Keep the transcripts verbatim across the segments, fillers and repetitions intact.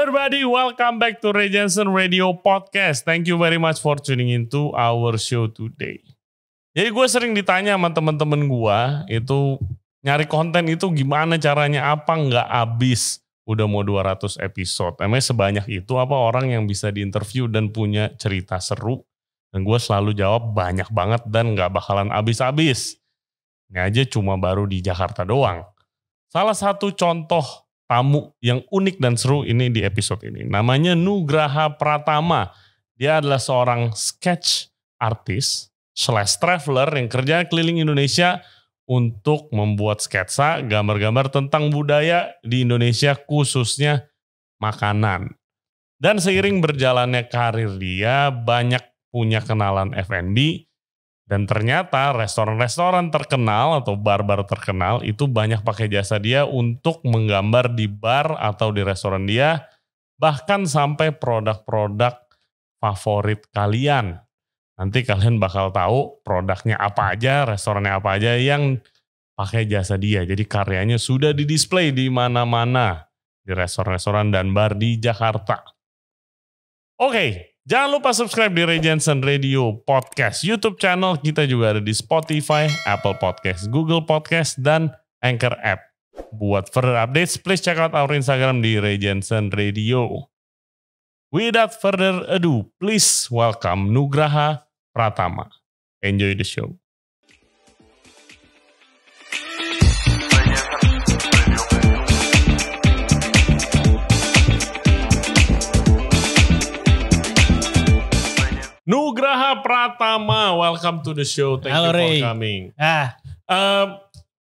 everybody, welcome back to Ray Janson Radio Podcast. Thank you very much for tuning into our show today. Jadi gue sering ditanya sama temen-temen gue, itu nyari konten itu gimana caranya, apa nggak habis. Udah mau dua ratus episode, emang sebanyak itu apa orang yang bisa diinterview dan punya cerita seru? Dan gue selalu jawab banyak banget dan gak bakalan habis-habis. Ini aja cuma baru di Jakarta doang. Salah satu contoh tamu yang unik dan seru ini di episode ini. Namanya Nugraha Pratama. Dia adalah seorang sketch artist slash traveler yang kerja keliling Indonesia untuk membuat sketsa, gambar-gambar tentang budaya di Indonesia khususnya makanan. Dan seiring berjalannya karir dia, banyak punya kenalan F and B, dan ternyata restoran-restoran terkenal atau bar-bar terkenal itu banyak pakai jasa dia untuk menggambar di bar atau di restoran dia, bahkan sampai produk-produk favorit kalian. Nanti kalian bakal tahu produknya apa aja, restorannya apa aja yang pakai jasa dia. Jadi karyanya sudah didisplay di mana-mana, di restoran-restoran dan bar di Jakarta. Oke. Okay. Jangan lupa subscribe di Ray Janson Radio Podcast YouTube channel. Kita juga ada di Spotify, Apple Podcast, Google Podcast, dan Anchor App. Buat further updates, please check out our Instagram di Ray Janson Radio. Without further ado, please welcome Nugraha Pratama. Enjoy the show. Nugraha Pratama, welcome to the show. Thank Halo, you for Ray. coming. Ah. Uh,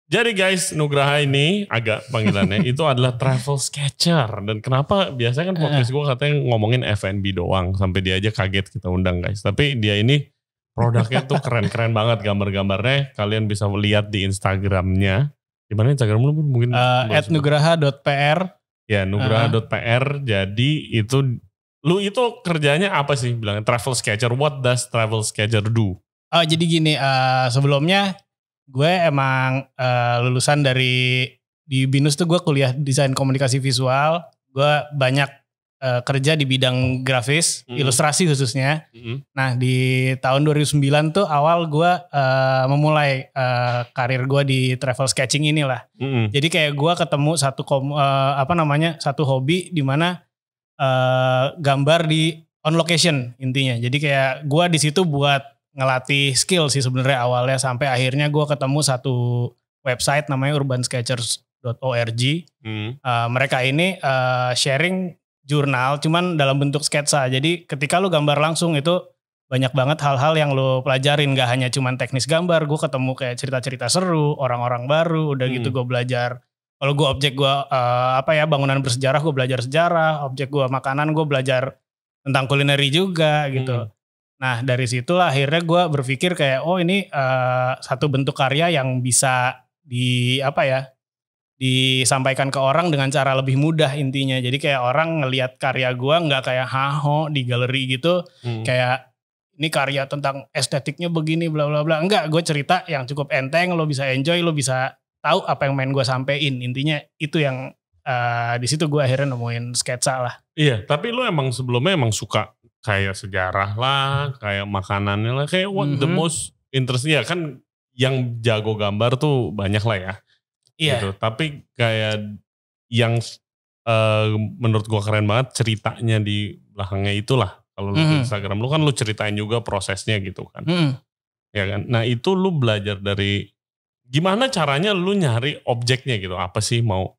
jadi guys, Nugraha ini agak panggilannya itu adalah travel sketcher. Dan kenapa biasanya kan podcast gue katanya ngomongin F and B doang, sampai dia aja kaget kita undang guys. Tapi dia ini produknya tuh keren-keren banget gambar-gambarnya. Kalian bisa lihat di Instagramnya. Di mana Instagram lu mungkin? Uh, at nugraha dot p r. Ya, nugraha dot p r. Uh. Jadi itu. Lu itu kerjanya apa sih? Bilangnya travel sketcher. What does travel sketcher do? Oh, jadi gini, uh, sebelumnya gue emang uh, lulusan dari di Binus tuh gue kuliah desain komunikasi visual. Gue banyak uh, kerja di bidang grafis, mm-hmm. ilustrasi khususnya. Mm-hmm. Nah, di tahun dua ribu sembilan tuh awal gue uh, memulai uh, karir gue di travel sketching inilah. Mm-hmm. Jadi kayak gue ketemu satu kom, uh, apa namanya? satu hobi di mana Uh, gambar di on location intinya. Jadi kayak gue di situ buat ngelatih skill sih sebenarnya awalnya, sampai akhirnya gue ketemu satu website namanya urban sketchers dot org. Hmm. Uh, mereka ini uh, sharing jurnal cuman dalam bentuk sketsa. Jadi ketika lu gambar langsung itu banyak banget hal-hal yang lu pelajarin, gak hanya cuman teknis gambar. Gue ketemu kayak cerita-cerita seru, orang-orang baru, udah hmm. gitu gue belajar. Kalau gue objek gue uh, apa ya bangunan bersejarah, gue belajar sejarah. Objek gue makanan, gue belajar tentang kulineri juga gitu. Hmm. Nah dari situlah akhirnya gue berpikir kayak oh ini uh, satu bentuk karya yang bisa di apa ya disampaikan ke orang dengan cara lebih mudah intinya. Jadi kayak orang ngelihat karya gue nggak kayak haho di galeri gitu, hmm. kayak ini karya tentang estetiknya begini bla bla bla. Enggak, gue cerita yang cukup enteng, lo bisa enjoy, lo bisa tahu apa yang main gue sampein. Intinya itu yang uh, di situ gue akhirnya nemuin sketsa lah. Iya, tapi lu emang sebelumnya emang suka kayak sejarah lah, kayak makanannya lah, kayak what mm-hmm. the most interesting ya kan, yang jago gambar tuh banyak lah ya. Iya. Gitu. Tapi kayak yang uh, menurut gue keren banget ceritanya di belakangnya itulah. Kalau lu mm-hmm. di Instagram lu kan lu ceritain juga prosesnya gitu kan. Mm-hmm. Ya kan. Nah itu lu belajar dari gimana caranya lu nyari objeknya gitu. Apa sih mau,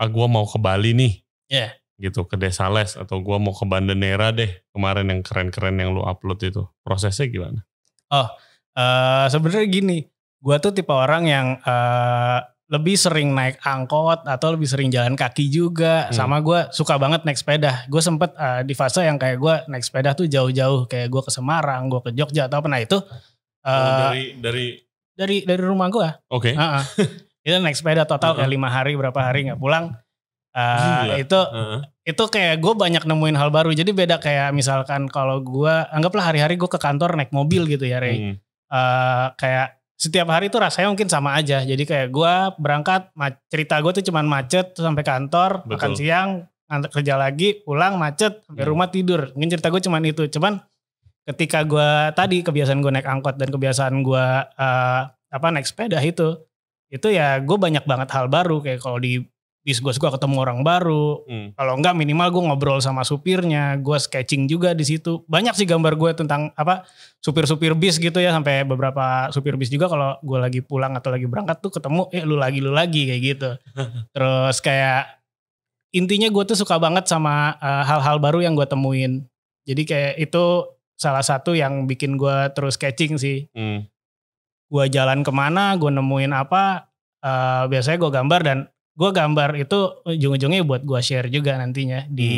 ah gue mau ke Bali nih. Yeah. Gitu ke Desa Les atau gue mau ke Banda Neira deh. Kemarin yang keren-keren yang lu upload itu. Prosesnya gimana? Oh uh, sebenarnya gini. Gue tuh tipe orang yang uh, lebih sering naik angkot atau lebih sering jalan kaki juga. Hmm. Sama gue suka banget naik sepeda. Gue sempet uh, di fase yang kayak gue naik sepeda tuh jauh-jauh. Kayak gue ke Semarang, gue ke Jogja atau apa. Nah itu. Uh, oh, dari... dari Dari dari rumah gue, okay. uh-uh. itu naik sepeda total uh-uh. kayak lima hari berapa hari nggak pulang. Uh, itu uh-uh. itu kayak gue banyak nemuin hal baru. Jadi beda kayak misalkan kalau gue anggaplah hari-hari gue ke kantor naik mobil gitu ya Ray. Hmm. Uh, kayak setiap hari itu rasanya mungkin sama aja. Jadi kayak gue berangkat cerita gue tuh cuman macet sampai kantor. Betul. Makan siang antar kerja lagi, pulang macet, sampai rumah tidur. Mungkin cerita gue cuman itu. Cuman ketika gue tadi kebiasaan gue naik angkot dan kebiasaan gue uh, apa naik sepeda itu, itu ya gue banyak banget hal baru. Kayak kalau di bis gue suka ketemu orang baru. Hmm. Kalau enggak minimal gue ngobrol sama supirnya. Gue sketching juga di situ. Banyak sih gambar gue tentang apa supir-supir bis gitu ya, sampai beberapa supir bis juga kalau gue lagi pulang atau lagi berangkat tuh ketemu, eh lu lagi lu lagi kayak gitu. Terus kayak intinya gue tuh suka banget sama uh, hal-hal baru yang gue temuin. Jadi kayak itu salah satu yang bikin gue terus sketching sih. Hmm. Gue jalan kemana, gue nemuin apa, uh, biasanya gue gambar, dan gue gambar itu ujung-ujungnya buat gue share juga nantinya. Di,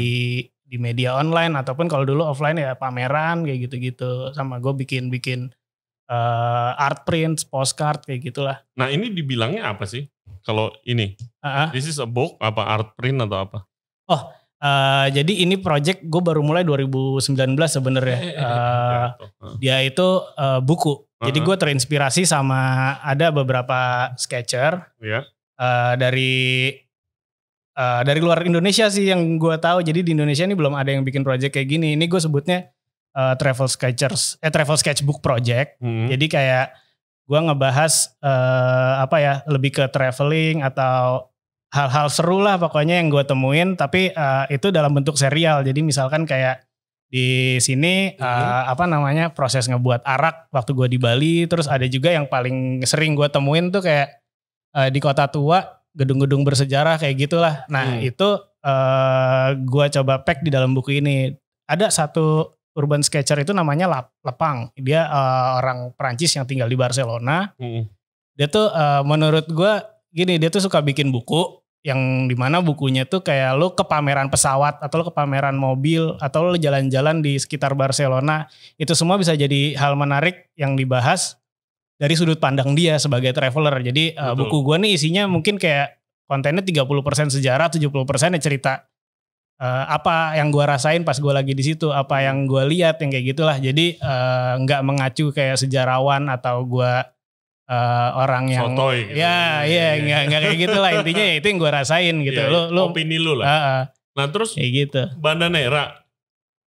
hmm. di media online ataupun kalau dulu offline ya pameran kayak gitu-gitu. Sama gue bikin-bikin uh, art print, postcard kayak gitulah. Nah ini dibilangnya apa sih? Kalau ini, uh-huh. this is a book, apa art print atau apa? Oh, uh, jadi ini project gue baru mulai dua ribu sembilan belas sebenarnya. Uh, dia itu uh, buku. Uh-huh. Jadi gue terinspirasi sama ada beberapa sketcher yeah. uh, dari uh, dari luar Indonesia sih yang gue tahu. Jadi di Indonesia ini belum ada yang bikin project kayak gini. Ini gue sebutnya uh, travel sketchers, eh travel sketchbook project. Hmm. Jadi kayak gue ngebahas uh, apa ya, lebih ke traveling atau hal-hal seru lah pokoknya yang gue temuin, tapi uh, itu dalam bentuk serial. Jadi misalkan kayak di sini uh, hmm. apa namanya proses ngebuat arak waktu gue di Bali. Terus ada juga yang paling sering gue temuin tuh kayak uh, di Kota Tua, gedung-gedung bersejarah kayak gitulah. Nah hmm. itu uh, gue coba pack di dalam buku ini. Ada satu urban sketcher itu namanya Lepang. Dia uh, orang Perancis yang tinggal di Barcelona. Mm. Dia tuh uh, menurut gue gini, dia tuh suka bikin buku yang dimana bukunya tuh kayak lo ke pameran pesawat atau lo ke pameran mobil atau lo jalan-jalan di sekitar Barcelona. Itu semua bisa jadi hal menarik yang dibahas dari sudut pandang dia sebagai traveler. Jadi uh, buku gue nih isinya mungkin kayak kontennya tiga puluh persen sejarah, tujuh puluh persen ya cerita. Uh, apa yang gue rasain pas gue lagi di situ, apa yang gue lihat, yang kayak gitulah. Jadi nggak uh, mengacu kayak sejarawan atau gue uh, orang yang sotoy. Ya, iya, nggak nggak kayak gitulah intinya. Itu yang gue rasain gitu. Ya, lu, lu, opini lu lah. Uh, uh, nah terus kayak gitu. Banda Neira,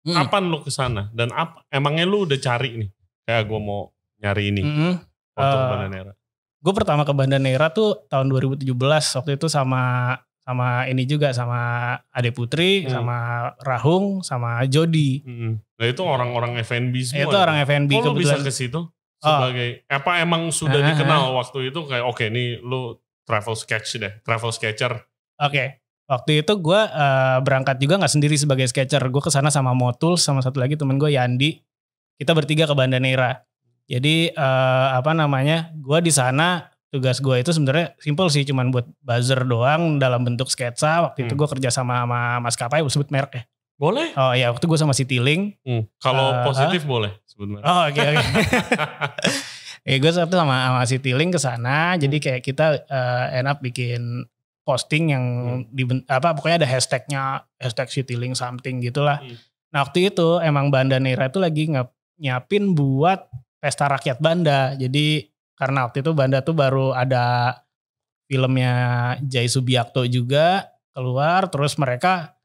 hmm. kapan lu kesana dan apa? Emangnya lu udah cari nih? Kayak gue mau nyari ini. Hmm. Foto uh, Banda Neira. Gue pertama ke Banda Neira tuh tahun dua ribu tujuh belas waktu itu sama. Sama ini juga, sama Ade Putri, hmm. sama Rahung, sama Jodi. Hmm. Nah itu orang-orang F and B semua. Itu ya? Orang F and B kebetulan. Kok lu bisa ke situ? Sebagai, oh. apa emang sudah uh-huh. dikenal waktu itu kayak oke okay, nih lu travel sketch deh, travel sketcher. Oke, okay. Waktu itu gue uh, berangkat juga gak sendiri sebagai sketcher. Gue kesana sama Motul, sama satu lagi temen gue Yandi. Kita bertiga ke Banda Neira. Jadi uh, apa namanya, gue di sana. Tugas gue itu sebenarnya simple sih, cuman buat buzzer doang dalam bentuk sketsa. Waktu hmm. itu gue kerja sama sama maskapai, sebut merek ya. Boleh? Oh iya, waktu gue sama CityLink. Hmm. Kalau uh, positif uh, boleh sebenarnya. Oh oke okay, oke. Okay. Ya gue waktu sama sama CityLink kesana, hmm. jadi kayak kita uh, enak bikin posting yang hmm. di apa pokoknya ada hashtagnya, hashtag CityLink something gitulah. Hmm. Nah waktu itu emang Banda Neira itu lagi nyiapin buat pesta rakyat Banda, jadi karena waktu itu Banda tuh baru ada filmnya Jai Subiakto juga keluar, terus mereka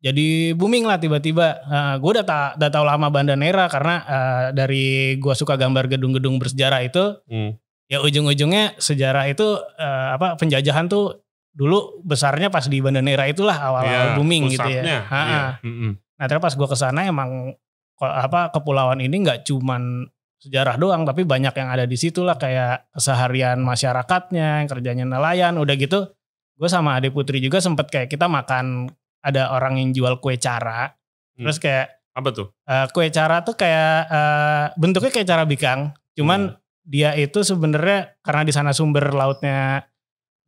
jadi booming lah tiba-tiba. Uh, gue udah, ta- udah tahu lama Banda Neira karena uh, dari gue suka gambar gedung-gedung bersejarah itu, hmm. ya ujung-ujungnya sejarah itu uh, apa penjajahan tuh dulu besarnya pas di Banda Neira itulah awal-awal ya, booming gitu ya. ya. Mm-hmm. Nah terus pas gue kesana emang apa kepulauan ini nggak cuman sejarah doang, tapi banyak yang ada di situ lah, kayak keseharian masyarakatnya, yang kerjanya nelayan. Udah gitu gue sama Ade Putri juga sempet kayak kita makan, ada orang yang jual kue cara. hmm. Terus kayak apa tuh? Uh, kue cara tuh kayak uh, bentuknya kayak cara bikang, cuman hmm. dia itu sebenarnya karena di sana sumber lautnya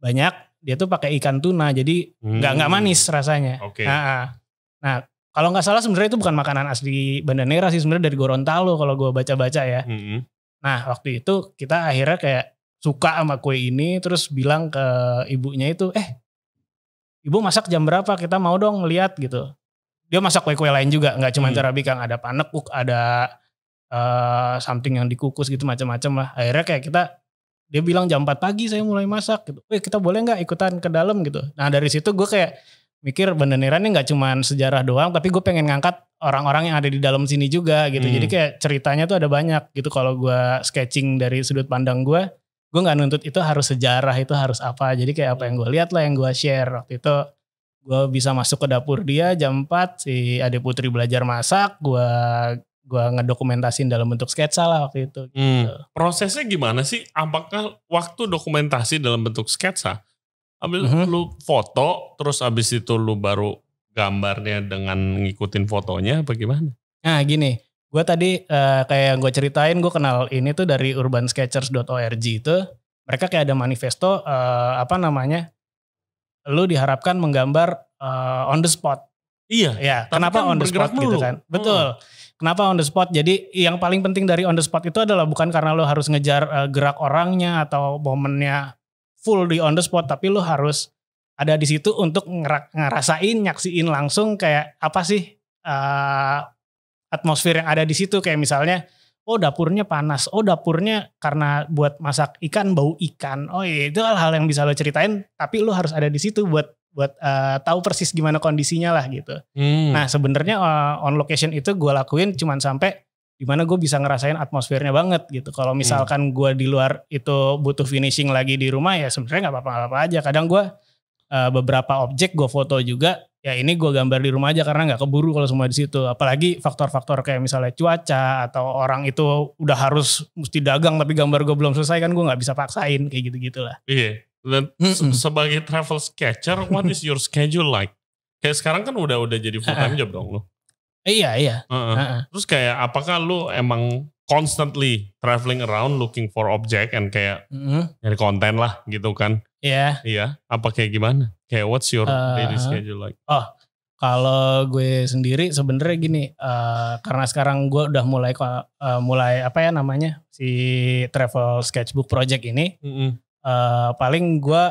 banyak, dia tuh pakai ikan tuna, jadi nggak hmm. nggak manis rasanya. Okay. Nah, nah kalau nggak salah sebenarnya itu bukan makanan asli Banda Neira sih, sebenarnya dari Gorontalo kalau gue baca-baca ya. Mm-hmm. Nah waktu itu kita akhirnya kayak suka sama kue ini, terus bilang ke ibunya itu, eh ibu masak jam berapa, kita mau dong lihat gitu. Dia masak kue-kue lain juga, nggak cuma mm-hmm. cara bikang, ada panekuk, ada uh, something yang dikukus gitu, macam-macam lah. Akhirnya kayak kita, dia bilang jam empat pagi saya mulai masak gitu. Eh kita boleh nggak ikutan ke dalam gitu. Nah dari situ gue kayak mikir Banda Neira ini gak cuman sejarah doang, tapi gue pengen ngangkat orang-orang yang ada di dalam sini juga gitu. Hmm. Jadi kayak ceritanya tuh ada banyak gitu. Kalau gue sketching dari sudut pandang gue, gue gak nuntut itu harus sejarah, itu harus apa. Jadi kayak apa yang gue lihat lah yang gue share. Waktu itu gue bisa masuk ke dapur dia jam empat, si Ade Putri belajar masak, gue gue ngedokumentasin dalam bentuk sketsa lah waktu itu. Gitu. Hmm. Prosesnya gimana sih? Apakah waktu dokumentasi dalam bentuk sketsa? Abis mm-hmm. lu foto, terus abis itu lu baru gambarnya dengan ngikutin fotonya apa gimana? Nah gini, gue tadi uh, kayak gue ceritain gue kenal ini tuh dari urban sketchers dot org itu. Mereka kayak ada manifesto uh, apa namanya, lu diharapkan menggambar uh, on the spot. Iya. Ya, kenapa kan on the spot mulu. Gitu kan? Betul. Hmm. Kenapa on the spot? Jadi yang paling penting dari on the spot itu adalah bukan karena lu harus ngejar uh, gerak orangnya atau momennya full di on the spot, tapi lu harus ada di situ untuk ngerasain, nyaksiin langsung kayak apa sih uh, atmosfer yang ada di situ. Kayak misalnya, oh dapurnya panas, oh dapurnya karena buat masak ikan bau ikan. Oh iya, itu hal-hal yang bisa lo ceritain, tapi lo harus ada di situ buat buat uh, tahu persis gimana kondisinya lah gitu. Hmm. Nah sebenarnya uh, on location itu gue lakuin cuman sampai dimana gue bisa ngerasain atmosfernya banget gitu. Kalau misalkan hmm. gue di luar itu butuh finishing lagi di rumah ya sebenarnya nggak apa-apa aja. Kadang gue Uh, beberapa objek gue foto juga, ya ini gue gambar di rumah aja karena nggak keburu kalau semua di situ. Apalagi faktor-faktor kayak misalnya cuaca atau orang itu udah harus mesti dagang tapi gambar gue belum selesai kan gue nggak bisa paksain kayak gitu-gitulah. Iya. Dan mm-hmm. sebagai travel sketcher, what is your schedule like? Kayak sekarang kan udah udah jadi full time uh-uh. job dong lo. Iya iya. Uh-uh. Uh-uh. Terus kayak apakah lo emang constantly traveling around looking for object and kayak mm-hmm. nyari konten lah gitu kan. Iya. Yeah. Iya, apa kayak gimana? Kayak what's your uh, daily schedule like? Oh, kalau gue sendiri sebenarnya gini, uh, karena sekarang gue udah mulai uh, mulai apa ya namanya? Si travel sketchbook project ini. Mm-hmm. Uh, paling gue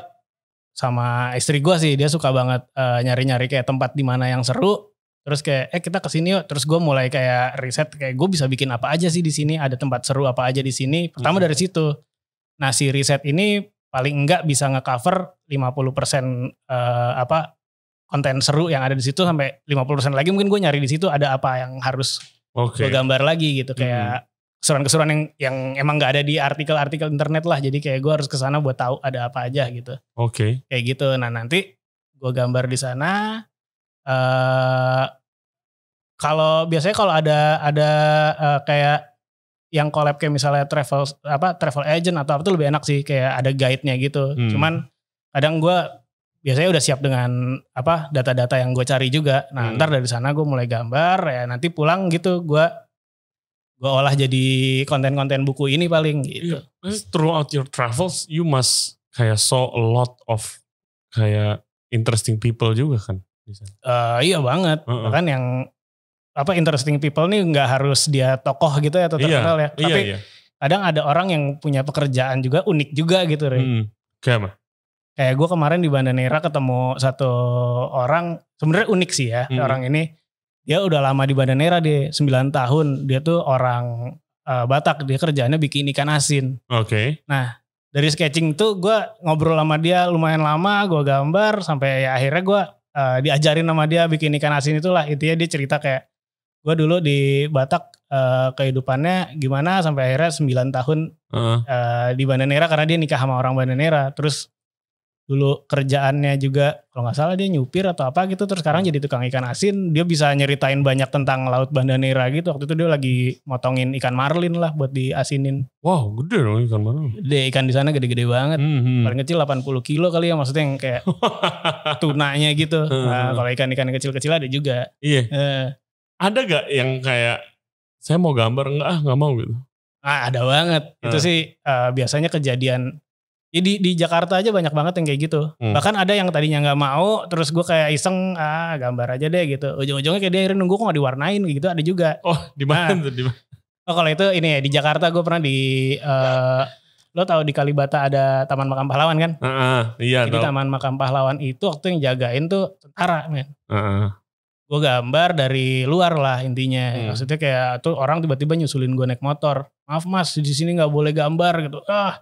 sama istri gue sih, dia suka banget uh, nyari-nyari kayak tempat di mana yang seru. Terus kayak eh kita kesini yuk. Terus gue mulai kayak riset kayak gue bisa bikin apa aja sih di sini. Ada tempat seru apa aja di sini. Pertama hmm. dari situ. Nah si riset ini paling enggak bisa ngecover lima puluh persen eh, apa konten seru yang ada di situ. Sampai lima puluh persen lagi mungkin gue nyari di situ ada apa yang harus okay. gue gambar lagi gitu. Kayak hmm. keseruan-keseruan yang, yang emang gak ada di artikel-artikel internet lah. Jadi kayak gue harus kesana buat tahu ada apa aja gitu. Oke. Okay. Kayak gitu. Nah nanti gue gambar di sana. Uh, kalau biasanya kalau ada ada uh, kayak yang collab kayak misalnya travel apa travel agent atau apa itu lebih enak sih kayak ada guide-nya gitu. Hmm. Cuman kadang gue biasanya udah siap dengan apa data-data yang gue cari juga. Nah hmm. ntar dari sana gue mulai gambar ya nanti pulang gitu gue gue olah jadi konten-konten buku ini paling gitu. Yeah. Throughout your travels you must kayak saw a lot of kayak interesting people juga kan. Uh, iya banget, uh-uh. bahkan yang apa interesting people nih nggak harus dia tokoh gitu ya atau terkenal iya, ya, tapi iya, iya. kadang ada orang yang punya pekerjaan juga unik juga gitu, Ray. Hmm, kayak apa? Kayak gue kemarin di Banda Neira ketemu satu orang, sebenarnya unik sih ya hmm. orang ini. Dia udah lama di Banda Neira dia sembilan tahun, dia tuh orang uh, Batak, dia kerjaannya bikin ikan asin. Oke. Okay. Nah. Dari sketching tuh gue ngobrol sama dia lumayan lama, gue gambar sampai ya akhirnya gue Uh, diajarin sama dia bikin ikan asin itulah. Intinya dia cerita kayak gue dulu di Batak uh, kehidupannya gimana sampai akhirnya sembilan tahun uh-huh. uh, di Banda Neira karena dia nikah sama orang Banda Neira. Terus dulu kerjaannya juga kalau gak salah dia nyupir atau apa gitu. Terus sekarang jadi tukang ikan asin. Dia bisa nyeritain banyak tentang laut Banda Neira gitu. Waktu itu dia lagi motongin ikan marlin lah buat diasinin. Wow gede dong ikan marlin. Gede, ikan di sana gede-gede banget. Mm-hmm. Paling kecil delapan puluh kilo kali ya maksudnya yang kayak tunanya gitu. Nah, kalau ikan-ikan kecil-kecil ada juga. Iya. Uh. Ada gak yang kayak saya mau gambar enggak ah gak mau gitu. Ah ada banget. Uh. Itu sih uh, biasanya kejadian. Jadi di Jakarta aja banyak banget yang kayak gitu. Hmm. Bahkan ada yang tadinya gak mau. Terus gue kayak iseng. Ah gambar aja deh gitu. Ujung-ujungnya kayak dia akhirnya nunggu kok gak diwarnain gitu. Ada juga. Oh di mana nah, tuh? Dimana? Oh kalau itu ini ya. Di Jakarta gue pernah di. Uh, lo tau di Kalibata ada Taman Makam Pahlawan kan? Uh-uh, iya. Jadi tau. Taman Makam Pahlawan itu waktu yang jagain tuh tentara men. Uh-uh. Gue gambar dari luar lah intinya. Hmm. Maksudnya kayak tuh orang tiba-tiba nyusulin gue naik motor. Maaf mas di sini gak boleh gambar gitu. Ah.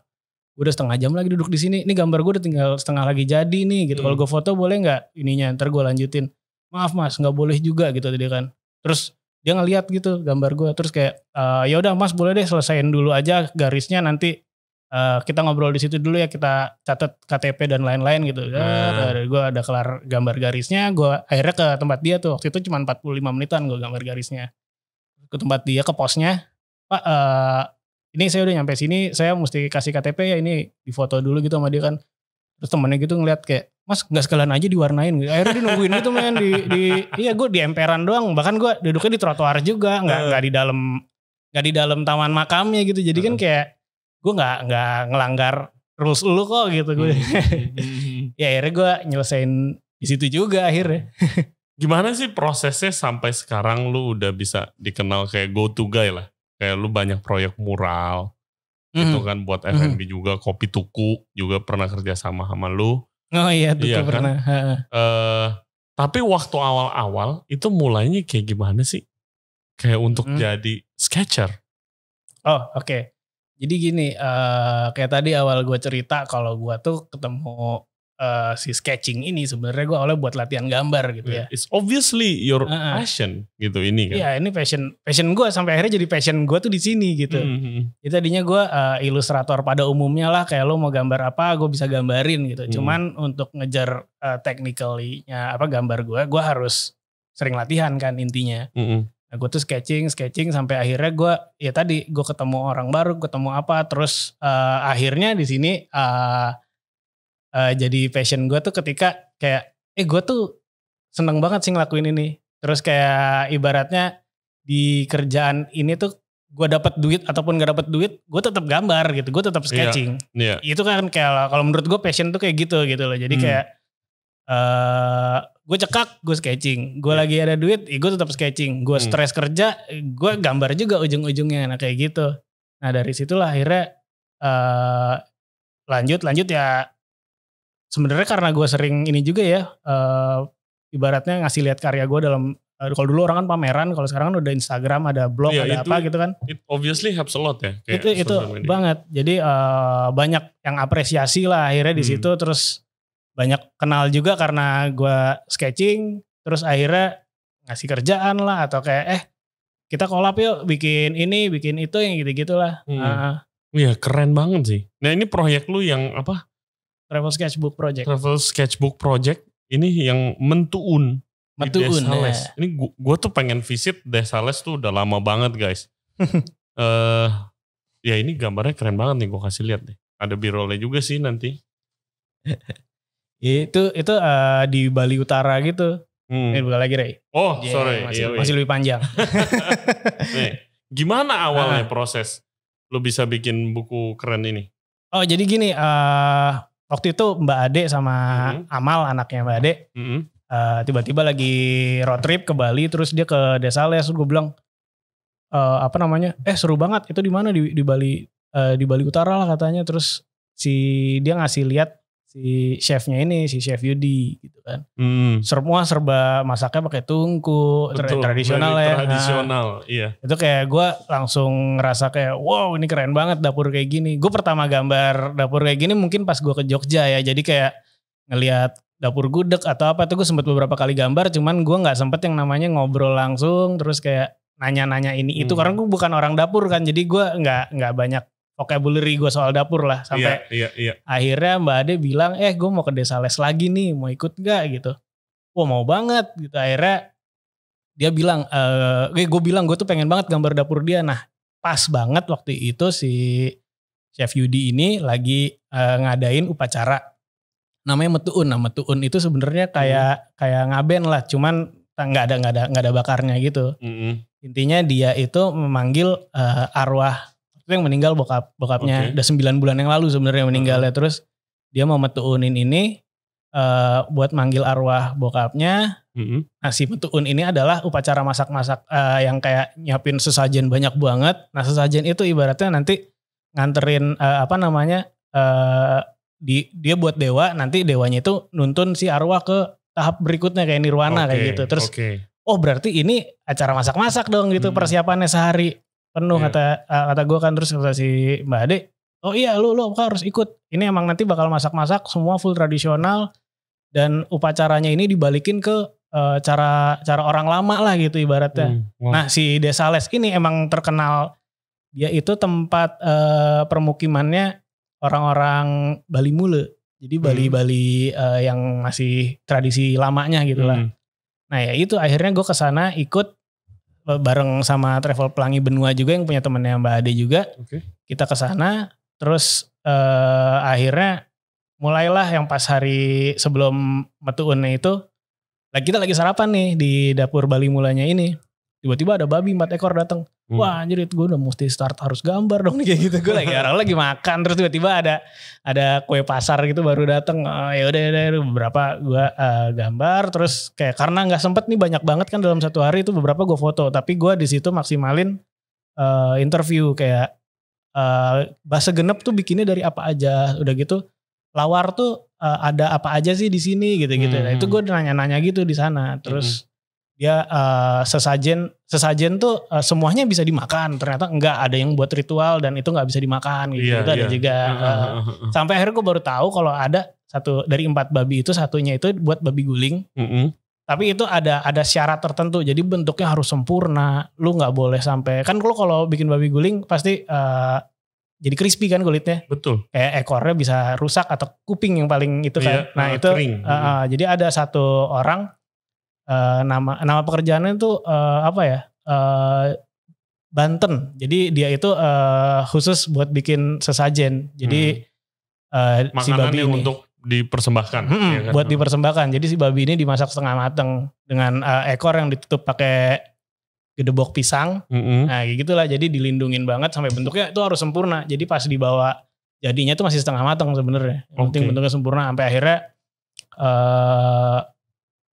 udah setengah jam lagi duduk di sini, ini gambar gue udah tinggal setengah lagi jadi nih gitu. Hmm. Kalau gue foto boleh nggak ininya, ntar gue lanjutin. Maaf mas, nggak boleh juga gitu tadi kan. Terus dia ngeliat gitu gambar gue, terus kayak e, ya udah mas boleh deh selesain dulu aja garisnya, nanti uh, kita ngobrol di situ dulu ya, kita catat K T P dan lain-lain gitu. Hmm. Gue ada kelar gambar garisnya, gue akhirnya ke tempat dia tuh. Waktu itu cuma empat puluh lima menitan gue gambar garisnya. Ke tempat dia, ke posnya, Pak. Uh, ini saya udah nyampe sini, saya mesti kasih K T P ya, ini difoto dulu gitu sama dia kan. Terus temennya gitu ngeliat kayak, mas gak sekalian aja diwarnain gitu. Akhirnya dia nungguin gitu men, di, di, iya gue di emperan doang, bahkan gue duduknya di trotoar juga, gak, gak di dalam gak di dalam taman makamnya gitu, jadi kan kayak, gue gak, gak ngelanggar rules lu kok gitu gue. Ya akhirnya gue nyelesain di situ juga akhirnya. Gimana sih prosesnya sampai sekarang lu udah bisa dikenal kayak go to guy lah? Kayak lu banyak proyek mural mm. gitu kan, buat F and B mm. juga, Kopi Tuku juga pernah kerja sama sama lu. Oh iya, Tuku iya kan? Pernah. Uh, tapi waktu awal-awal itu mulainya kayak gimana sih? Kayak untuk mm. jadi sketcher. Oh oke. Okay. Jadi gini, uh, kayak tadi awal gue cerita kalau gue tuh ketemu uh, si sketching ini, sebenarnya gue awalnya buat latihan gambar gitu ya. It's obviously your uh-uh. passion gitu ini kan. Iya ini passion passion gue, sampai akhirnya jadi passion gue tuh di sini gitu. Mm-hmm. Jadi tadinya gue uh, ilustrator pada umumnya lah, kayak lo mau gambar apa gue bisa gambarin gitu. Mm. Cuman untuk ngejar uh, technically-nya apa gambar gue, gue harus sering latihan kan intinya. Mm-hmm. Nah, gue tuh sketching, sketching sampai akhirnya gue ya tadi gue ketemu orang baru, ketemu apa, terus uh, akhirnya di sini uh, uh, jadi passion gue tuh ketika kayak eh gue tuh seneng banget sih ngelakuin ini, terus kayak ibaratnya di kerjaan ini tuh gue dapat duit ataupun gak dapat duit, gue tetap gambar gitu, gue tetap sketching. Yeah, yeah. Itu kan kayak kalau menurut gue passion tuh kayak gitu gitu loh, jadi hmm. kayak Uh, gue cekak, gue sketching, gue yeah. lagi ada duit, gue tetap sketching, gue stres hmm. kerja, gue gambar juga ujung-ujungnya, nah kayak gitu. Nah dari situlah akhirnya uh, lanjut lanjut ya. Sebenarnya karena gue sering ini juga ya, uh, ibaratnya ngasih lihat karya gue dalam uh, kalau dulu orang kan pameran, kalau sekarang kan udah Instagram, ada blog, yeah, ada itu, apa gitu kan. It obviously helps a lot ya. Itu itu media. Banget. Jadi uh, banyak yang apresiasi lah akhirnya di situ, hmm. terus banyak kenal juga karena gue sketching, terus akhirnya ngasih kerjaan lah, atau kayak eh kita collab yuk bikin ini bikin itu yang gitu-gitu lah. Iya hmm. uh, keren banget sih. Nah ini proyek lu yang apa? Travel Sketchbook Project. Travel Sketchbook Project ini yang Mentuun. Mentuun. Desa Les. Ya. Ini gue tuh pengen visit Desa Les tuh udah lama banget guys. uh, ya ini gambarnya keren banget nih, gue kasih lihat deh. Ada B-rollnya juga sih nanti. Itu itu uh, di Bali Utara gitu. Hmm. Ini buka lagi Ray. Oh yeah, sorry. Masih, iya, iya. masih lebih panjang. Nih, gimana awalnya uh, proses lu bisa bikin buku keren ini? Oh jadi gini. Uh, waktu itu Mbak Ade sama mm-hmm. Amal, anaknya Mbak Ade. Mm-hmm. Uh, tiba-tiba lagi road trip ke Bali. Terus dia ke Desa Les. Gue bilang. Uh, apa namanya. Eh seru banget. Itu di mana di, di Bali. Uh, di Bali Utara lah katanya. Terus si dia ngasih lihat si chefnya ini, si Chef Yudi gitu kan. Hmm. Semua serba masaknya pakai tungku. Betul, tradisional ya. Tradisional, nah, iya. Itu kayak gue langsung ngerasa kayak wow ini keren banget dapur kayak gini. Gue pertama gambar dapur kayak gini mungkin pas gue ke Jogja ya. Jadi kayak ngelihat dapur gudeg atau apa tuh gue sempet beberapa kali gambar. Cuman gue gak sempet yang namanya ngobrol langsung. Terus kayak nanya-nanya ini hmm. itu. Karena gue bukan orang dapur kan. Jadi gue gak, gak banyak. Vocabulary gue soal dapur lah. Sampai iya, iya, iya. akhirnya Mbak Ade bilang, eh gue mau ke Desa Les lagi nih, mau ikut gak gitu. Wah mau banget gitu. Akhirnya dia bilang, eh gue bilang gue tuh pengen banget gambar dapur dia. Nah pas banget waktu itu si Chef Yudi ini lagi e, ngadain upacara. Namanya Metuun. Nah Metuun itu sebenarnya kayak mm. kayak ngaben lah. Cuman gak ada, gak ada, gak ada bakarnya gitu. Mm-mm. Intinya dia itu memanggil e, arwah. Itu yang meninggal bokap bokapnya okay. udah sembilan bulan yang lalu sebenarnya meninggalnya. Mm-hmm. Terus dia mau metuunin ini uh, buat manggil arwah bokapnya. Mm-hmm. Nah si metuun ini adalah upacara masak-masak uh, yang kayak nyiapin sesajen banyak banget. Nah sesajen itu ibaratnya nanti nganterin uh, apa namanya uh, di, dia buat dewa, nanti dewanya itu nuntun si arwah ke tahap berikutnya kayak nirwana okay. kayak gitu. Terus okay. oh berarti ini acara masak-masak dong gitu. Mm-hmm. Persiapannya sehari penuh yeah. kata kata gue kan. Terus kata si Mbak Ade, oh iya lu lu harus ikut. Ini emang nanti bakal masak-masak semua full tradisional dan upacaranya ini dibalikin ke uh, cara cara orang lama lah gitu ibaratnya. Hmm, wow. Nah, si Desa Les ini emang terkenal dia itu tempat uh, permukimannya orang-orang Bali mule. Jadi Bali-Bali hmm. uh, yang masih tradisi lamanya gitu lah. Hmm. Nah, ya itu akhirnya gue kesana ikut bareng sama Travel Pelangi Benua juga yang punya temennya Mbak Ade juga. Okay. Kita kesana terus uh, akhirnya mulailah yang pas hari sebelum metuunnya itu kita lagi sarapan nih di dapur Bali mulanya ini. Tiba-tiba ada babi empat ekor datang. Hmm. Wah anjir itu gue udah mesti start harus gambar dong nih kayak gitu. Gue lagi orang lagi makan terus tiba-tiba ada ada kue pasar gitu baru datang. Oh, ya udah ya beberapa gue uh, gambar terus kayak karena nggak sempet nih banyak banget kan dalam satu hari itu beberapa gue foto tapi gue di situ maksimalin uh, interview kayak uh, bahasa genep tuh bikinnya dari apa aja udah gitu. Lawar tuh uh, ada apa aja sih di sini gitu-gitu. Hmm. Nah, itu gue nanya-nanya gitu di sana. Terus hmm. dia uh, sesajen, sesajen tuh uh, semuanya bisa dimakan. Ternyata enggak, ada yang buat ritual dan itu nggak bisa dimakan gitu. Yeah, itu yeah. Ada juga. Uh, sampai akhirnya gue baru tahu kalau ada satu dari empat babi itu satunya itu buat babi guling. Mm-hmm. Tapi itu ada ada syarat tertentu. Jadi bentuknya harus sempurna. Lu nggak boleh sampai kan lu kalau bikin babi guling pasti uh, jadi crispy kan kulitnya. Betul. Kayak ekornya bisa rusak atau kuping yang paling itu kan. Iya, nah itu kering. Uh, uh, jadi ada satu orang uh, nama nama pekerjaannya itu uh, apa ya? Uh, Banten. Jadi dia itu uh, khusus buat bikin sesajen. Jadi hmm. uh, si babi ini untuk dipersembahkan. Hmm, ya kan? Buat dipersembahkan. Jadi si babi ini dimasak setengah mateng dengan uh, ekor yang ditutup pakai gedebok pisang, mm-hmm. nah gitulah. Jadi dilindungin banget sampai bentuknya itu harus sempurna. Jadi pas dibawa jadinya itu masih setengah matang sebenarnya. Yang penting okay. bentuknya sempurna. Sampai akhirnya uh,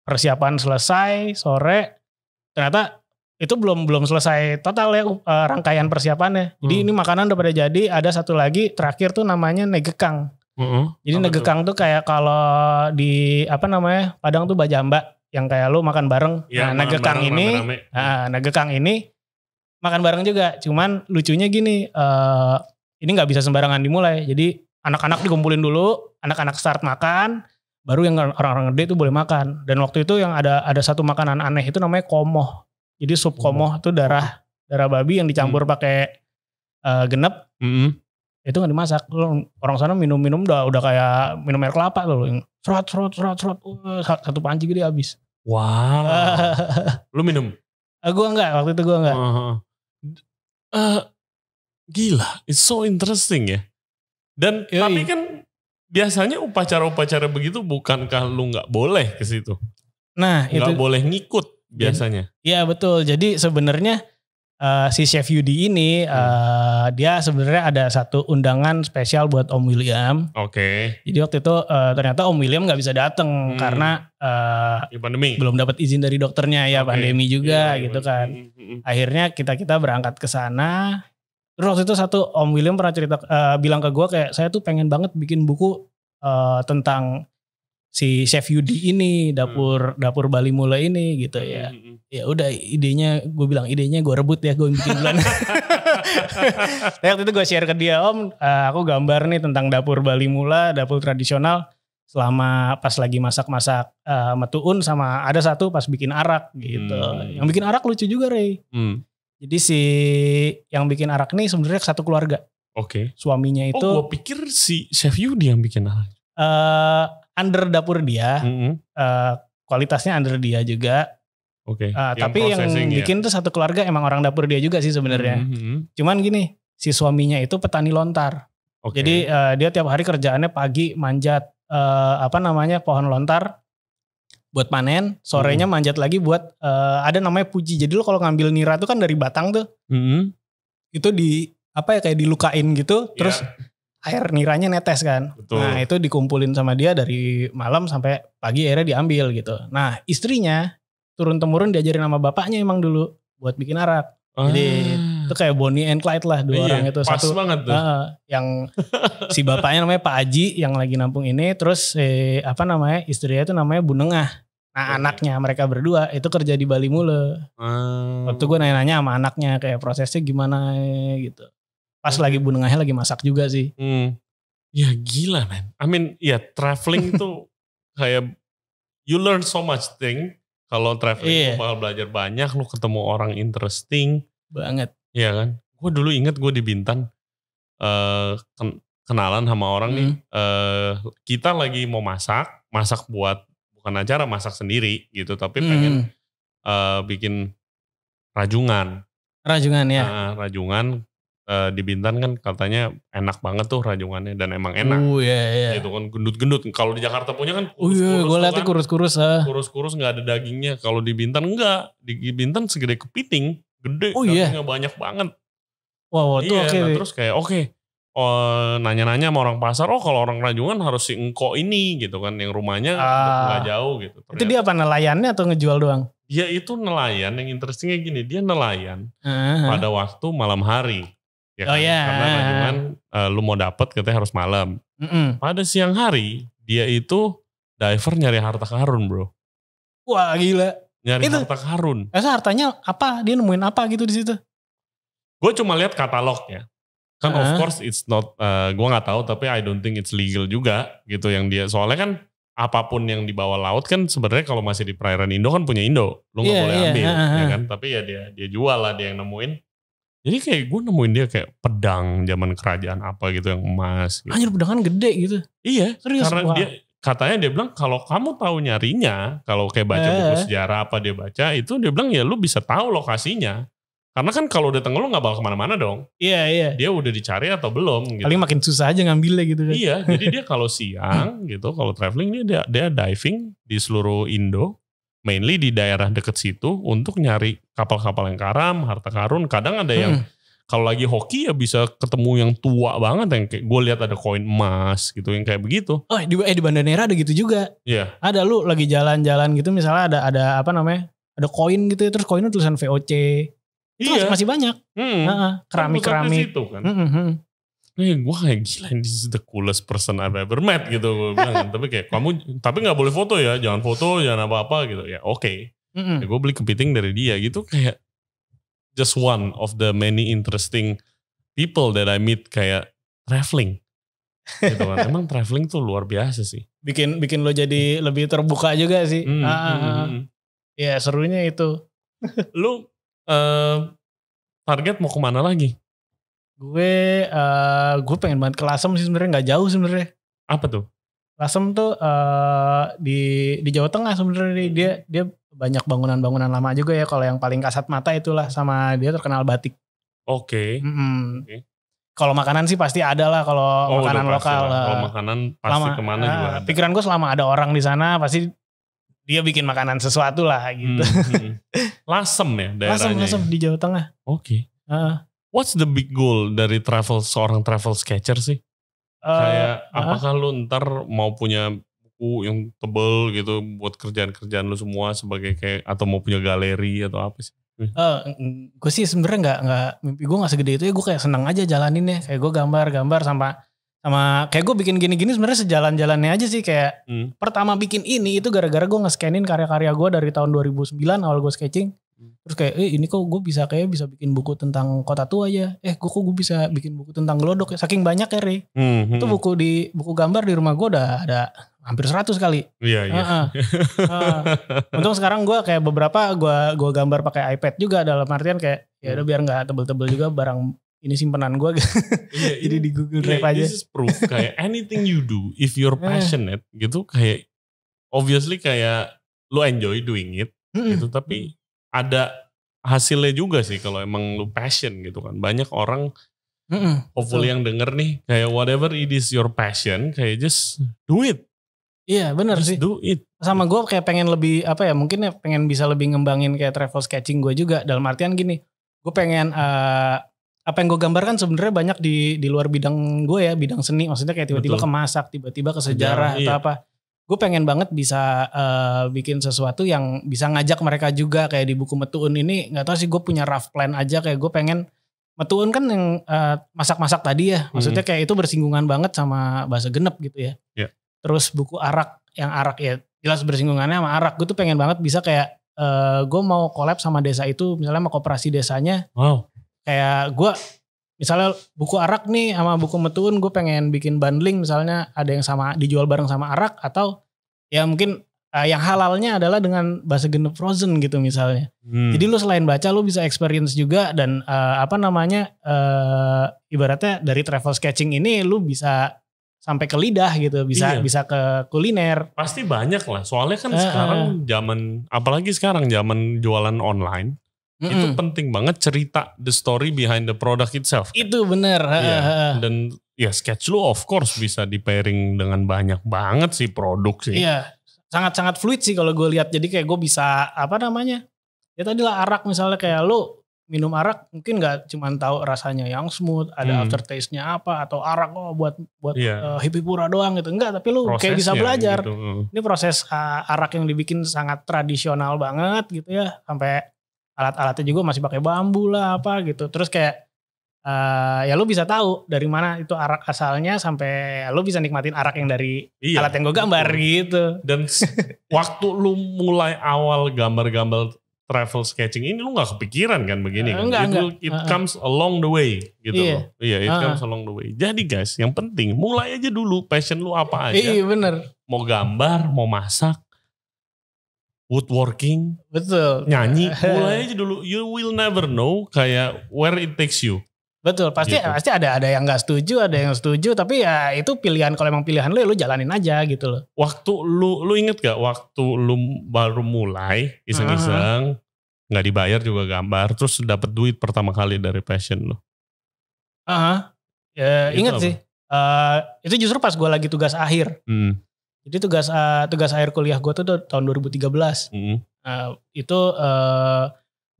persiapan selesai sore. Ternyata itu belum belum selesai total ya uh, rangkaian persiapannya. Jadi mm. ini makanan udah pada jadi. Ada satu lagi terakhir tuh namanya negekang. Mm-hmm. Jadi apa negekang itu? Tuh kayak kalau di apa namanya Padang tuh bajamba. Yang kayak lu makan bareng. Ya, nah, negekang ini, nah, negekang ini makan bareng juga. Cuman lucunya gini, uh, ini nggak bisa sembarangan dimulai. Jadi anak-anak dikumpulin dulu, anak-anak start makan, baru yang orang-orang gede itu boleh makan. Dan waktu itu yang ada ada satu makanan aneh itu namanya komoh. Jadi sup komoh itu darah darah babi yang dicampur hmm. pakai uh, genep. Hmm. Itu nggak dimasak, orang sana minum-minum udah udah kayak minum air kelapa loh, serot serot serot serot, uh, satu panci gede habis. Wow. Lu minum? Uh, gua nggak, waktu itu gua nggak. Uh-huh. uh, gila, it's so interesting ya. Dan Yoi. Tapi kan biasanya upacara-upacara begitu bukankah lu nggak boleh ke situ? Nah, nggak boleh ngikut biasanya. Iya betul, jadi sebenarnya Uh, si Chef Yudi ini uh, hmm. dia sebenarnya ada satu undangan spesial buat Om William. Oke. Okay. Jadi waktu itu uh, ternyata Om William nggak bisa datang hmm. karena uh, ya, pandemi. Belum dapat izin dari dokternya ya okay. pandemi juga ya, gitu ya, kan. Hmm. Akhirnya kita kita berangkat ke sana. Terus waktu itu satu Om William pernah cerita uh, bilang ke gue kayak saya tuh pengen banget bikin buku uh, tentang si Chef Yudi ini dapur hmm. dapur Bali Mula ini gitu ya. Hmm. Ya udah idenya gue bilang idenya gue rebut ya gue bikin bulan. Nah, waktu itu gue share ke dia, Om aku gambar nih tentang dapur Bali Mula, dapur tradisional selama pas lagi masak-masak uh, metuun sama ada satu pas bikin arak gitu. Hmm. Yang bikin arak lucu juga Ray. Hmm. Jadi si yang bikin arak nih sebenarnya satu keluarga. Oke. Okay. Suaminya itu. Oh gue pikir si Chef Yudi yang bikin arak. Uh, under dapur dia, mm-hmm. uh, kualitasnya under dia juga. Oke. Okay. Uh, tapi yang bikin ya. Tuh satu keluarga emang orang dapur dia juga sih sebenarnya. Mm-hmm. Cuman gini, si suaminya itu petani lontar. Okay. Jadi uh, dia tiap hari kerjaannya pagi manjat uh, apa namanya pohon lontar buat panen, sorenya mm-hmm. manjat lagi buat uh, ada namanya puji. Jadi lo kalau ngambil nira tuh kan dari batang tuh, mm-hmm. itu di apa ya kayak dilukain gitu, yeah. terus air niranya netes kan. Betul. Nah itu dikumpulin sama dia dari malam sampai pagi akhirnya diambil gitu. Nah istrinya turun-temurun diajarin sama bapaknya emang dulu buat bikin arak. Ah. Jadi itu kayak Bonnie and Clyde lah dua iya, orang itu. Pas satu, banget tuh. Uh, yang si bapaknya namanya Pak Aji yang lagi nampung ini. Terus eh, apa namanya istrinya itu namanya Bu Nengah. Nah okay. anaknya mereka berdua itu kerja di Bali Mule. Ah. Waktu gue nanya-nanya sama anaknya kayak prosesnya gimana gitu. Pas hmm. lagi bunengahnya lagi masak juga sih. Hmm. Ya gila man. I mean ya yeah, traveling itu kayak you learn so much thing. Kalau traveling yeah. lu bakal belajar banyak. Lu ketemu orang interesting. Banget. Iya kan. Gue dulu inget gue di Bintan. Uh, ken- kenalan sama orang hmm. nih. Uh, kita lagi mau masak. Masak buat bukan acara masak sendiri gitu. Tapi hmm. pengen uh, bikin rajungan. Rajungan ya. Uh, rajungan. Uh, di Bintan kan katanya enak banget tuh rajungannya dan emang enak. Uh, yeah, yeah. Itu kan gendut-gendut. Kalau di Jakarta punya kan kurus-kurus. Uh, yeah, gue liatnya kan, kurus-kurus. Uh. Kurus-kurus gak ada dagingnya. Kalau di Bintan enggak. Di Bintan segede kepiting. Gede. Oh, dagingnya yeah. banyak banget. Wow, wow yeah, itu oke. Okay. Nah, terus kayak oke. Okay. Oh, nanya-nanya sama orang pasar. Oh kalau orang rajungan harus si engkok ini gitu kan. Yang rumahnya ah. gak jauh gitu. Ternyata. Itu dia apa nelayannya atau ngejual doang? Dia itu nelayan. Yang interestingnya gini. Dia nelayan uh-huh. pada waktu malam hari. Ya kan? Oh, yeah. Karena rajungan uh, lu mau dapet katanya harus malam. Mm-mm. Pada siang hari dia itu diver nyari harta karun bro. Wah gila. Nyari itu, harta karun. Masa hartanya apa? Dia nemuin apa gitu di situ? Gue cuma lihat katalognya. Kan uh-huh. of course it's not. Uh, gue nggak tahu tapi I don't think it's legal juga gitu yang dia. Soalnya kan apapun yang di bawah laut kan sebenarnya kalau masih di perairan Indo kan punya Indo. Lu nggak yeah, boleh yeah, ambil uh-huh. ya kan. Tapi ya dia dia jual lah dia yang nemuin. Jadi kayak gue nemuin dia kayak pedang zaman kerajaan apa gitu yang emas. Gitu. Anjir pedangan gede gitu. Iya. Serius, karena wow. dia katanya dia bilang kalau kamu tahu nyarinya. Kalau kayak baca eh. buku sejarah apa dia baca. Itu dia bilang ya lu bisa tahu lokasinya. Karena kan kalau datang lu gak bakal kemana-mana dong. Iya iya. Dia udah dicari atau belum. Gitu. Paling makin susah aja ngambilnya gitu. Kan. Iya jadi dia kalau siang gitu. Kalau traveling dia, dia diving di seluruh Indo. Mainly di daerah deket situ untuk nyari kapal-kapal yang karam, harta karun. Kadang ada yang hmm. kalau lagi hoki ya bisa ketemu yang tua banget. Yang kayak gue lihat ada koin emas gitu yang kayak begitu. Oh di, eh, di Banda Neira ada gitu juga. Iya. Yeah. Ada lu lagi jalan-jalan gitu misalnya ada ada apa namanya. Ada koin gitu ya terus koinnya tulisan V O C. Iya. Itu masih banyak. Hmm. Nah, keramik-keramik. Itu kan. Hmm. Eh, gue kayak gila this is the coolest person I've ever met gitu gue bilang tapi kayak kamu tapi nggak boleh foto ya jangan foto jangan apa-apa gitu ya oke okay. Ya, gue beli kepiting dari dia gitu kayak just one of the many interesting people that I meet kayak traveling gitu kan emang traveling tuh luar biasa sih bikin bikin lo jadi lebih terbuka juga sih mm, ah, mm, ah, mm. ya serunya itu. Lo uh, target mau kemana lagi? Gue uh, gue pengen banget ke Lasem sih sebenarnya nggak jauh sebenarnya. Apa tuh? Lasem tuh uh, di di Jawa Tengah sebenarnya dia dia banyak bangunan-bangunan lama juga ya kalau yang paling kasat mata itulah sama dia terkenal batik. Oke. Okay. Mm-hmm. Okay. Kalau makanan sih pasti ada lah kalau oh, makanan lokal. Kalau makanan pasti lama, kemana juga ada. Pikiran gue selama ada orang di sana pasti dia bikin makanan sesuatu lah gitu. Hmm, hmm. Lasem ya daerahnya. Lasem Lasem ya? Di Jawa Tengah. Oke. Okay. Uh, What's the big goal dari travel seorang travel sketcher sih? Uh, Kayak uh, apakah lu ntar mau punya buku yang tebel gitu buat kerjaan-kerjaan lu semua sebagai kayak atau mau punya galeri atau apa sih? Uh, gue sih sebenarnya nggak nggak mimpi gue nggak segede itu ya gue kayak seneng aja jalanin ya kayak gue gambar-gambar sama sama kayak gue bikin gini-gini sebenarnya sejalan-jalannya aja sih kayak hmm. pertama bikin ini itu gara-gara gue nge-scanin karya-karya gue dari tahun dua ribu sembilan awal gue sketching. Terus kayak eh ini kok gue bisa kayak bisa bikin buku tentang Kota Tua ya. Eh gue kok gue bisa bikin buku tentang Glodok ya. Saking banyak ya Re. Mm-hmm. Itu buku di buku gambar di rumah gue udah ada hampir seratus kali. Iya iya. Uh-uh. uh. Untung sekarang gue kayak beberapa gue gue gambar pakai iPad juga dalam artian kayak ya udah biar nggak tebel-tebel juga barang ini simpenan gue. yeah, Jadi di Google Drive yeah, aja. This is proof kayak anything you do if you're passionate yeah. gitu kayak obviously kayak lu enjoy doing it mm-hmm. gitu tapi ada hasilnya juga sih kalau emang lu passion gitu kan. Banyak orang mm-mm, hopefully betul. Yang denger nih kayak whatever it is your passion kayak just do it. Iya benar sih. Do it. Sama gue kayak pengen lebih apa ya mungkin ya pengen bisa lebih ngembangin kayak travel sketching gue juga. Dalam artian gini gue pengen uh, apa yang gue gambarkan sebenarnya banyak di di luar bidang gue ya bidang seni. Maksudnya kayak tiba-tiba betul. Ke masak tiba-tiba ke sejarah atau iya. apa. Gue pengen banget bisa uh, bikin sesuatu yang bisa ngajak mereka juga kayak di buku Metuun ini nggak tahu sih gue punya rough plan aja kayak gue pengen Metuun kan yang uh, masak-masak tadi ya maksudnya kayak itu bersinggungan banget sama bahasa genep gitu ya yeah. Terus buku arak yang arak ya jelas bersinggungannya sama arak gue tuh pengen banget bisa kayak uh, gue mau collab sama desa itu misalnya sama koperasi desanya wow. Kayak gue Misalnya buku arak nih sama buku metuun gue pengen bikin bundling misalnya, ada yang sama dijual bareng sama arak, atau ya mungkin uh, yang halalnya adalah dengan bahasa genep frozen gitu misalnya. Hmm. Jadi lu selain baca lu bisa experience juga, dan uh, apa namanya uh, ibaratnya dari travel sketching ini lu bisa sampai ke lidah gitu, bisa iya. bisa ke kuliner. Pasti banyak lah, soalnya kan uh, sekarang zaman, apalagi sekarang zaman jualan online, mm-mm. itu penting banget cerita, the story behind the product itself. Itu bener. Ya. Dan ya sketch lu of course bisa di pairing dengan banyak banget sih produk sih. Iya, sangat-sangat fluid sih kalau gue lihat. Jadi kayak gue bisa apa namanya, ya tadi lah arak misalnya, kayak lu minum arak mungkin nggak cuma tahu rasanya yang smooth, ada hmm. aftertaste-nya apa, atau arak oh buat buat yeah. uh, hippie pura doang gitu, enggak, tapi lu prosesnya kayak bisa belajar gitu. Ini proses uh, arak yang dibikin sangat tradisional banget gitu ya, sampai alat-alatnya juga masih pakai bambu lah apa gitu, terus kayak uh, ya lu bisa tahu dari mana itu arak asalnya, sampai lu bisa nikmatin arak yang dari iya, alat yang gue gambar betul. Gitu dan waktu lu mulai awal gambar-gambar travel sketching ini lu gak kepikiran kan begini kan? Enggak, it, will, it enggak. comes along the way gitu iya. loh. Iya it uh-huh. comes along the way. Jadi guys yang penting mulai aja dulu passion lu apa aja. Iya bener. Mau gambar, mau masak, woodworking. Betul. Nyanyi, mulai aja dulu. You will never know kayak where it takes you. Betul, pasti gitu. Pasti ada ada yang gak setuju, ada yang setuju, tapi ya itu pilihan, kalau emang pilihan lu ya lu jalanin aja gitu loh. Waktu lu lu inget gak waktu lu baru mulai iseng-iseng, uh-huh. gak dibayar juga gambar, terus dapet duit pertama kali dari passion lu? Uh-huh. Ya, inget apa? sih, uh, itu justru pas gue lagi tugas akhir. Hmm. Jadi tugas uh, tugas akhir kuliah gue tuh tahun dua ribu tiga belas, hmm. uh, itu... Uh,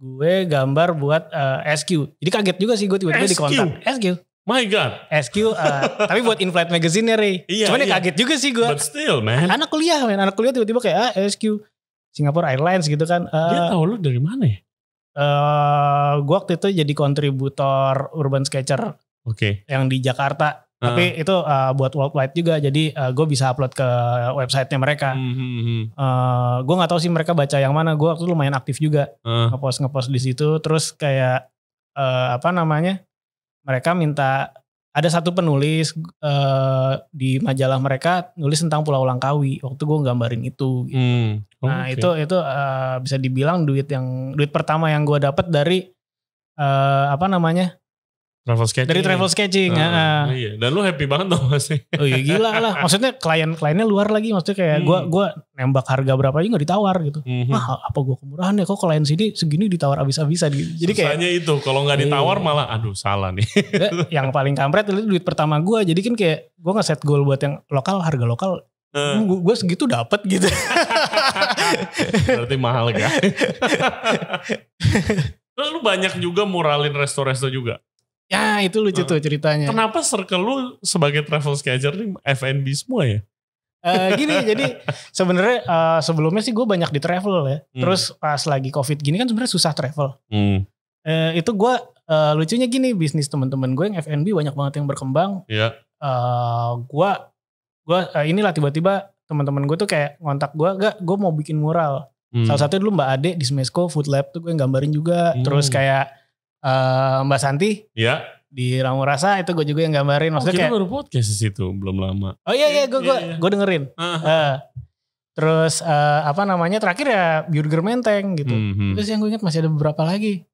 gue gambar buat uh, S Q. Jadi kaget juga sih gue tiba-tiba dikontak. S Q. My God. S Q. Uh, tapi buat Inflight Magazine ya Ray. Iya, Cuman iya. ya kaget juga sih gue. But still man. Anak kuliah man. Anak kuliah tiba-tiba kayak ah, S Q. Singapore Airlines gitu kan. Uh, Dia tahu lu dari mana ya? Uh, gue waktu itu jadi kontributor Urban Sketcher. Oke. Okay. Yang di Jakarta. Uh. Tapi itu uh, buat worldwide juga. Jadi uh, gue bisa upload ke websitenya mereka. Mm-hmm. Uh, gue gak tahu sih mereka baca yang mana. Gue waktu itu lumayan aktif juga. Uh. Ngepost-ngepost di situ. Terus kayak uh, apa namanya. Mereka minta. Ada satu penulis uh, di majalah mereka. Nulis tentang Pulau Langkawi. Waktu gue nggambarin itu. Gitu. Mm. Oh, nah okay. itu itu uh, bisa dibilang duit yang duit pertama yang gue dapat dari. Uh, apa namanya. Travel sketching. Dari travel sketching. Uh, uh. Iya. Dan lu happy banget dong pasti. Oh iya gila lah. Maksudnya klien-kliennya luar lagi. Maksudnya kayak hmm. gua gua nembak harga berapa aja gak ditawar gitu. Hmm. Wah apa gua kemurahan ya. Kok klien sini segini ditawar abis-abisan gitu. Jadi susahnya kayak, itu. Kalau gak ditawar iya. malah aduh salah nih. Yang paling kampret itu duit pertama gua. Jadi kan kayak gua nge-set goal buat yang lokal. Harga lokal. Uh. Gue segitu dapat gitu. Berarti mahal kan. Terus lu banyak juga muralin resto-resto juga. Ya itu lucu tuh ceritanya. Kenapa circle lu sebagai travel sketcher nih F and B semua ya? Uh, gini jadi sebenarnya uh, sebelumnya sih gue banyak di travel ya. Hmm. Terus pas lagi covid gini kan sebenarnya susah travel. Hmm. Uh, itu gue uh, lucunya gini, bisnis teman-teman gue yang F and B banyak banget yang berkembang. Iya. Uh, gue gue uh, inilah tiba-tiba teman-teman gue tuh kayak ngontak gue, gak gue mau bikin mural. Hmm. Salah satu dulu Mbak Ade di Smesco Food Lab tuh gue nggambarin juga. Hmm. Terus kayak Uh, Mbak Santi ya. Di Ramu Rasa itu gue juga yang gambarin. Maksudnya oh, kita kayak, baru podcast di situ belum lama. Oh iya iya gue yeah, yeah. gue dengerin. Uh, terus uh, apa namanya terakhir ya Burger Menteng gitu. Mm-hmm. Terus yang gue ingat masih ada beberapa lagi.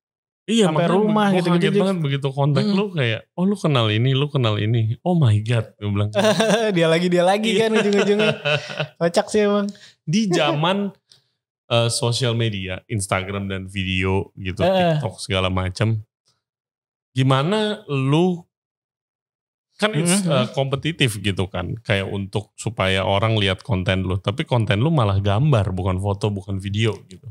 Iya sampai rumah gitu gitu. Banget begitu kontak hmm. lu kayak oh lu kenal ini lu kenal ini. Oh my God gue bilang. dia lagi dia lagi kan ujung-ujungnya. Kocak sih emang. Di zaman Uh, sosial media, Instagram dan video gitu, uh. TikTok segala macam. Gimana lu kan it's uh, kompetitif gitu kan, kayak untuk supaya orang lihat konten lu, tapi konten lu malah gambar, bukan foto, bukan video gitu.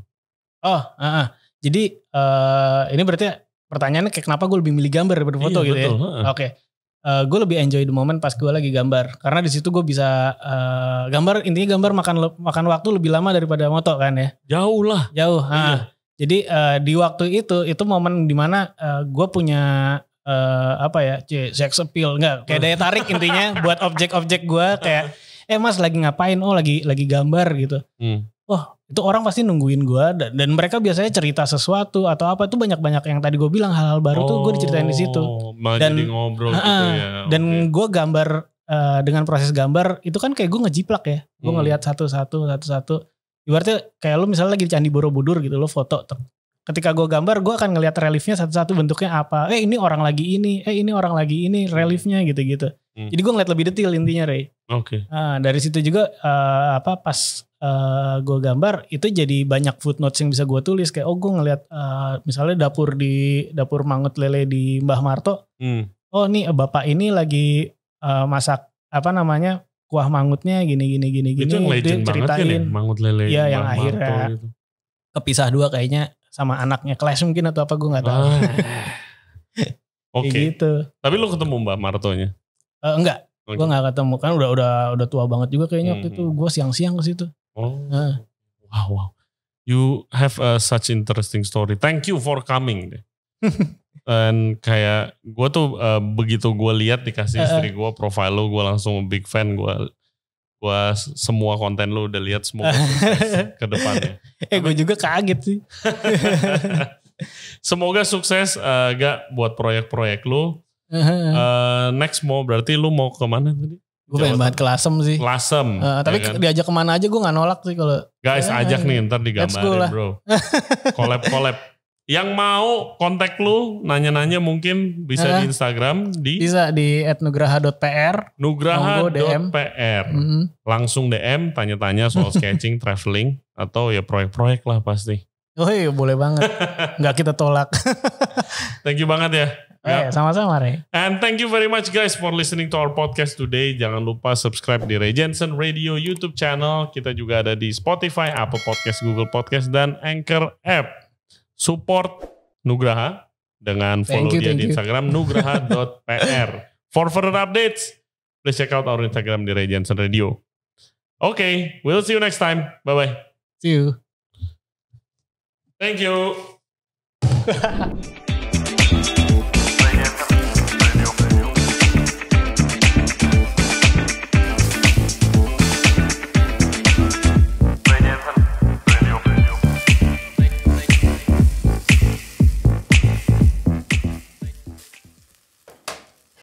Oh, uh-uh. jadi uh, ini berarti pertanyaannya kayak kenapa gue lebih milih gambar daripada foto iya, gitu betul, ya? Uh. Oke. Okay. Uh, gue lebih enjoy the moment pas gue lagi gambar, karena di situ gue bisa uh, gambar intinya gambar makan makan waktu lebih lama daripada moto kan ya. Jauh lah. Jauh. Iya. Ha. Jadi uh, di waktu itu itu momen dimana uh, gue punya uh, apa ya, c sex appeal nggak? Kayak daya tarik intinya buat objek-objek gue kayak eh mas lagi ngapain? Oh lagi lagi gambar gitu. Hmm. Oh Itu orang pasti nungguin gue, dan, dan mereka biasanya cerita sesuatu atau apa, itu banyak-banyak yang tadi gue bilang hal-hal baru oh, tuh gue diceritain di situ. Dan jadi ngobrol uh, gitu ya. Dan okay. gue gambar uh, dengan proses gambar itu kan kayak gue ngejiplak ya. Gue hmm. ngelihat satu-satu, satu-satu. Ibaratnya kayak lu misalnya lagi di Candi Borobudur gitu, lu foto. Ketika gue gambar, gue akan ngelihat reliefnya satu-satu bentuknya apa. Eh ini orang lagi ini, eh ini orang lagi ini reliefnya gitu-gitu. Hmm. Jadi gue ngeliat lebih detail intinya, Ray. Oke. Okay. Nah, dari situ juga uh, apa pas uh, gue gambar itu jadi banyak footnotes yang bisa gue tulis kayak oh gue ngeliat uh, misalnya dapur di dapur mangut lele di Mbah Marto. Hmm. Oh nih bapak ini lagi uh, masak apa namanya kuah mangutnya gini gini gini gini. Itu legend banget kan ya mangut lele. Iya yang Mbah akhirnya Marto, gitu. Kepisah dua kayaknya sama anaknya kelas mungkin atau apa gue nggak tahu. Ah. Oke. Okay. Gitu. Tapi lo ketemu Mbah Martonya? Uh, enggak, okay. gue gak ketemu kan udah udah udah tua banget juga kayaknya waktu hmm. itu gue siang-siang ke situ. Oh, uh. wow, wow, you have a such interesting story. Thank you for coming deh. Dan kayak gue tuh uh, begitu gue lihat dikasih uh, istri gue profile lo, gue langsung big fan gue. Gue semua konten lo udah lihat semua ke depannya. Eh gue juga kaget sih. Semoga sukses uh, gak buat proyek-proyek lo. Uh, next mau berarti lu mau kemana tadi? Gue pengen banget ke Lasem sih. Lasem. Uh, tapi ya kan? Diajak kemana aja gue nggak nolak sih kalau. Guys uh, ajak uh, nih ntar digambarin bro. Collab collab. Yang mau kontak lu nanya-nanya mungkin bisa uh, di Instagram di. Bisa di et nugraha dot p r. nugraha dot p r. Mm-hmm. Langsung D M tanya-tanya soal sketching, traveling atau ya proyek-proyek lah pasti. Oh iya boleh banget. Nggak kita tolak. Thank you banget ya. Yep. Eh, sama-sama Ray. And thank you very much guys for listening to our podcast today. Jangan lupa subscribe di Ray Janson Radio YouTube channel. Kita juga ada di Spotify, Apple Podcast, Google Podcast, dan Anchor app. Support Nugraha dengan follow thank you, dia di Instagram nugraha dot p r. For further updates, please check out our Instagram di Ray Janson Radio. Okay, we'll see you next time. Bye-bye. See you. Thank you.